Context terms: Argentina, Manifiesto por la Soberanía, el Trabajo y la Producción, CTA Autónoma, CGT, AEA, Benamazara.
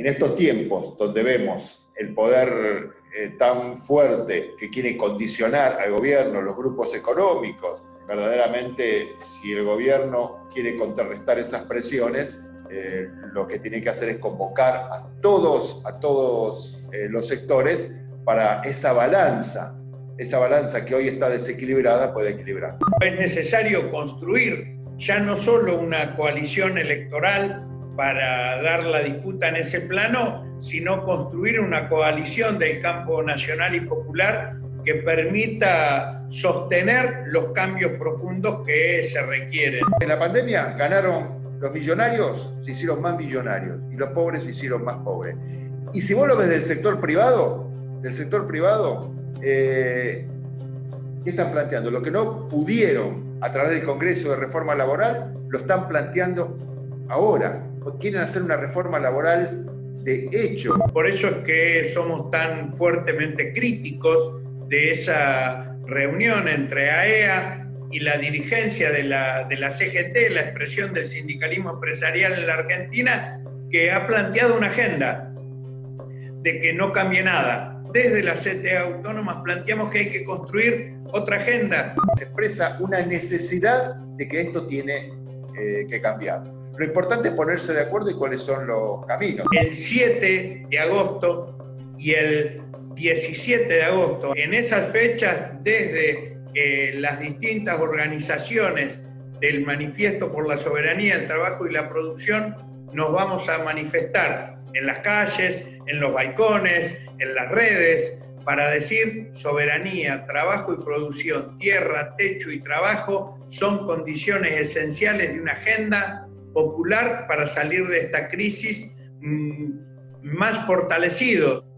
en estos tiempos donde vemos el poder tan fuerte que quiere condicionar al gobierno, los grupos económicos, verdaderamente si el gobierno quiere contrarrestar esas presiones, lo que tiene que hacer es convocar a todos los sectores para esa balanza que hoy está desequilibrada puede equilibrarse. Es necesario construir ya no solo una coalición electoral para dar la disputa en ese plano, sino construir una coalición del campo nacional y popular que permita sostener los cambios profundos que se requieren. En la pandemia ganaron los millonarios, se hicieron más millonarios, y los pobres se hicieron más pobres. Y si vos lo ves del sector privado, ¿qué están planteando? Lo que no pudieron a través del Congreso de Reforma Laboral, lo están planteando ahora. Quieren hacer una reforma laboral de hecho. Por eso es que somos tan fuertemente críticos de esa reunión entre AEA y la dirigencia de la CGT, la expresión del sindicalismo empresarial en la Argentina, que ha planteado una agenda de que no cambie nada. Desde la CTA Autónoma planteamos que hay que construir otra agenda. Se expresa una necesidad de que esto tiene que cambiar. Lo importante es ponerse de acuerdo y cuáles son los caminos. El 7 de agosto y el 17 de agosto, en esas fechas, desde las distintas organizaciones del Manifiesto por la Soberanía, el Trabajo y la Producción, nos vamos a manifestar en las calles, en los balcones, en las redes, para decir soberanía, trabajo y producción, tierra, techo y trabajo son condiciones esenciales de una agenda popular para salir de esta crisis más fortalecidos.